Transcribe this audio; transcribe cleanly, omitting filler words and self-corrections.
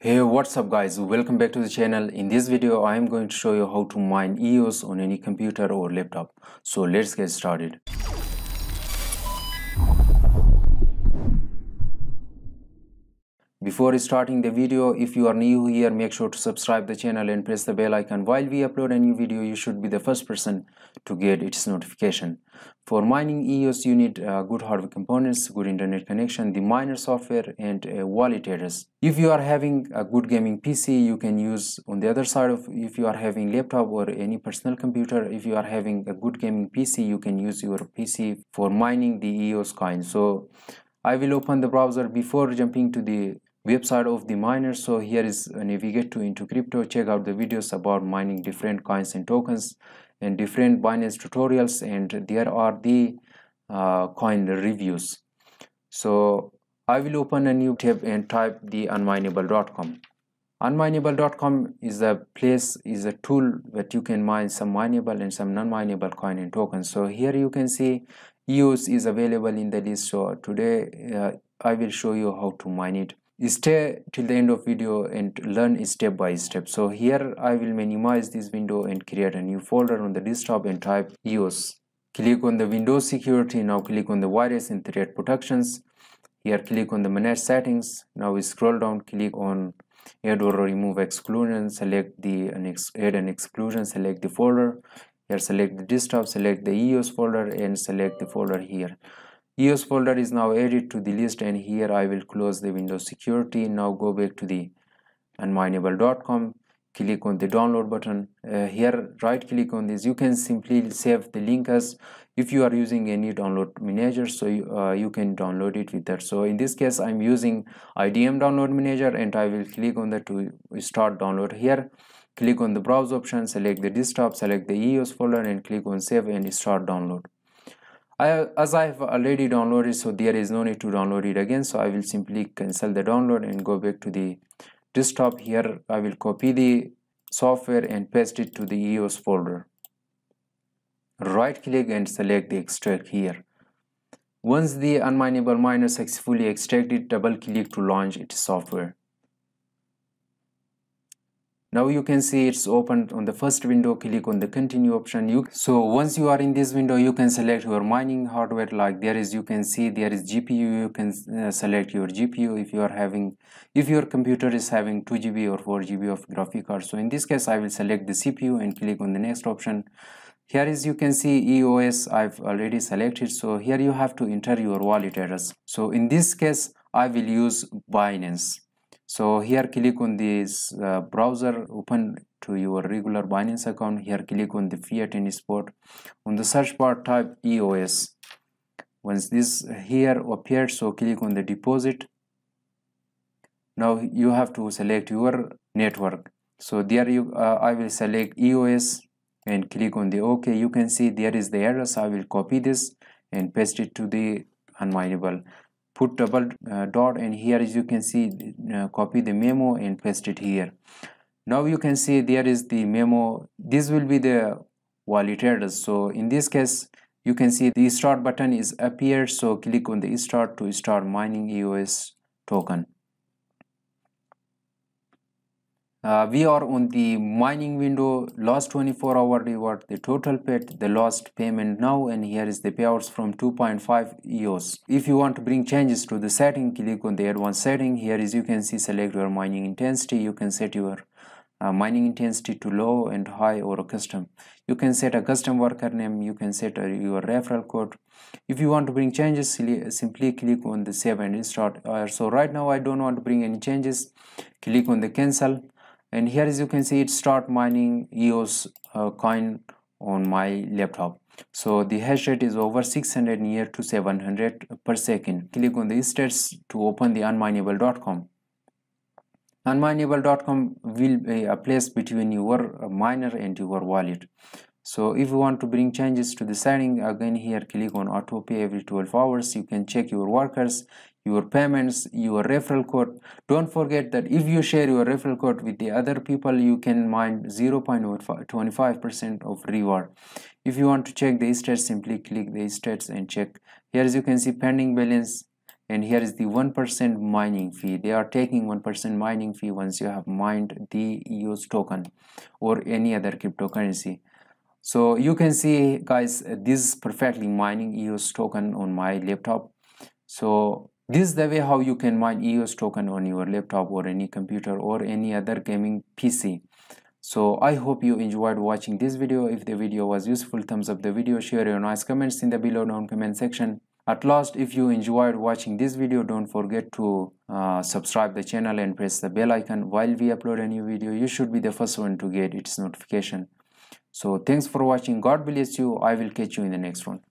Hey, what's up guys, welcome back to the channel. In this video I am going to show you how to mine EOS on any computer or laptop. So let's get started. Before starting the video, if you are new here, make sure to subscribe the channel and press the bell icon. While we upload a new video, you should be the first person to get its notification. For mining EOS, you need good hardware components, good internet connection, the miner software, and a wallet address. If you are having a good gaming PC, you can use on the other side of if you are having laptop or any personal computer. If you are having a good gaming PC, you can use your PC for mining the EOS coin. So I will open the browser before jumping to the website of the miner. So here is navigate to into crypto. Check out the videos about mining different coins and tokens and different Binance tutorials, and there are the coin reviews. So I will open a new tab and type the unmineable.com. unmineable.com is a tool that you can mine some mineable and some non-mineable coin and tokens. So here you can see EOS is available in the list. So today I will show you how to mine it. Stay till the end of video and learn step by step. So here I will minimize this window and create a new folder on the desktop and type EOS. Click on the Windows security. Now click on the virus and threat protections. Here click on the manage settings. Now we scroll down, click on add or remove exclusion, select the add an exclusion, select the folder. Here select the desktop, select the EOS folder and select the folder here. EOS folder is now added to the list, and here I will close the Windows security. Now go back to the unmineable.com, click on the download button. Here right click on this. You can simply save the link as if you are using any download manager, so you can download it with that. So in this case I'm using IDM download manager, and I will click on that to start download. Here click on the browse option, select the desktop, select the EOS folder and click on save and start download. As I have already downloaded, so there is no need to download it again. So I will simply cancel the download and go back to the desktop. Here I will copy the software and paste it to the EOS folder. Right click and select the extract here. Once the unmineable miner successfully extracted, double click to launch its software. Now you can see it's opened on the first window. Click on the continue option. So once you are in this window, you can select your mining hardware. Like there is, you can see there is GPU. You can select your GPU if your computer is having 2GB or 4GB of graphic card. So in this case I will select the CPU and click on the next option. Here is, you can see EOS I've already selected. So here you have to enter your wallet address. So in this case I will use Binance. So here click on this browser, open to your regular Binance account. Here click on the fiat and spot. On the search bar type EOS. Once this here appears, so click on the deposit. Now you have to select your network. So there you I will select EOS and click on the OK. You can see there is the address. I will copy this and paste it to the unmineable. Put double dot, and here as you can see copy the memo and paste it here. Now you can see there is the memo. This will be the wallet address. So in this case you can see the start button is appeared. So click on the start to start mining EOS token. We are on the mining window. Last 24-hour reward, the total paid, the last payment now, and here is the payouts from 2.5 EOS. If you want to bring changes to the setting, click on the advanced setting. Here is, you can see select your mining intensity. You can set your mining intensity to low and high or custom. You can set a custom worker name. You can set your referral code. If you want to bring changes, simply click on the save and start. So right now I don't want to bring any changes. Click on the cancel. And here as you can see it start mining EOS coin on my laptop. So the hash rate is over 600 near to 700 per second. Click on the stats to open the unmineable.com. unmineable.com will be a place between your miner and your wallet. So if you want to bring changes to the setting, again here click on auto pay every 12 hours. You can check your workers, your payments, your referral code. Don't forget that if you share your referral code with the other people, you can mine 0.25% of reward. If you want to check the stats, simply click the stats and check. Here as you can see pending balance. and here is the 1% mining fee. They are taking 1% mining fee once you have mined the EOS token or any other cryptocurrency. So you can see, guys, this is perfectly mining EOS token on my laptop. So this is the way how you can mine EOS token on your laptop or any computer or any other gaming PC. So I hope you enjoyed watching this video. If the video was useful, thumbs up the video, share your nice comments in the below down comment section. At last, if you enjoyed watching this video, don't forget to subscribe the channel and press the bell icon. While we upload a new video, you should be the first one to get its notification. So thanks for watching. God bless you. I will catch you in the next one.